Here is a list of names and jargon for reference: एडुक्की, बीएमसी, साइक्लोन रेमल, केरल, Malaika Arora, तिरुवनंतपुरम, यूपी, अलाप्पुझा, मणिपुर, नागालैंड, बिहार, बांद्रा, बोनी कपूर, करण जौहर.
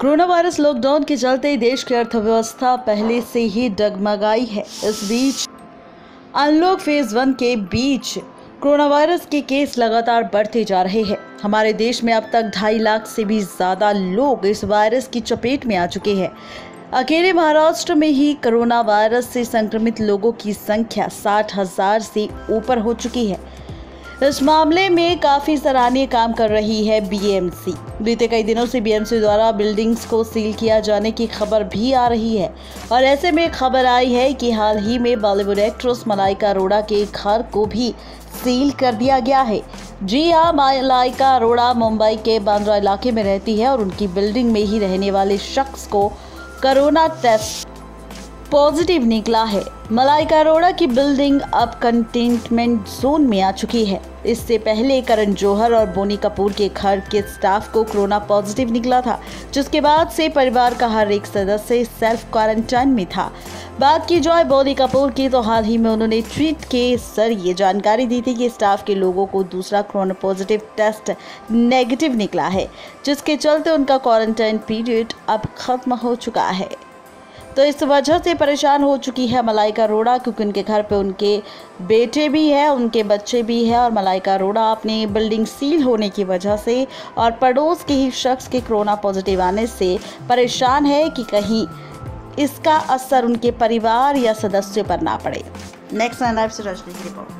Corona virus lockdown के चलते देश की अर्थव्यवस्था पहले से ही डगमगाई है। इस बीच अनलॉक फेज 1 के बीच कोरोना वायरस के केस लगातार बढ़ते जा रहे हैं। हमारे देश में अब तक 2.5 लाख से भी ज़्यादा लोग इस वायरस की चपेट में आ चुके हैं। अकेले महाराष्ट्र में ही कोरोना वायरस से संक्रमित लोगों की संख्या 60,000 से ऊपर हो चुकी है। इस मामले में काफ़ी सराहनीय काम कर रही है बीएमसी। बीते कई दिनों से बीएमसी द्वारा बिल्डिंग्स को सील किया जाने की खबर भी आ रही है और ऐसे में खबर आई है कि हाल ही में बॉलीवुड एक्ट्रेस मलाइका अरोड़ा के घर को भी सील कर दिया गया है। जी हाँ, मलाइका अरोड़ा मुंबई के बांद्रा इलाके में रहती है और उनकी बिल्डिंग में ही रहने वाले शख्स को कोरोना टेस्ट पॉजिटिव निकला है। मलाइका अरोड़ा की बिल्डिंग अब कंटेनमेंट जोन में आ चुकी है। इससे पहले करण जौहर और बोनी कपूर के घर के स्टाफ को कोरोना पॉजिटिव निकला था, जिसके बाद से परिवार का हर एक सदस्य सेल्फ क्वारंटाइन में था। बात की जाए बोनी कपूर की तो हाल ही में उन्होंने ट्वीट के जरिए जानकारी दी थी कि स्टाफ के लोगों को दूसरा कोरोना पॉजिटिव टेस्ट नेगेटिव निकला है, जिसके चलते उनका क्वारंटाइन पीरियड अब खत्म हो चुका है। तो इस वजह से परेशान हो चुकी है मलाइका अरोड़ा, क्योंकि उनके घर पे उनके बेटे भी हैं, उनके बच्चे भी हैं और मलाइका अरोड़ा अपनी बिल्डिंग सील होने की वजह से और पड़ोस के ही शख्स के कोरोना पॉजिटिव आने से परेशान है कि कहीं इसका असर उनके परिवार या सदस्यों पर ना पड़े। Next report.